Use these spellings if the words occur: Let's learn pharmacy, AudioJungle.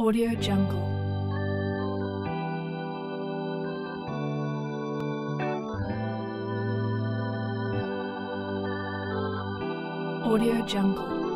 AudioJungle. AudioJungle.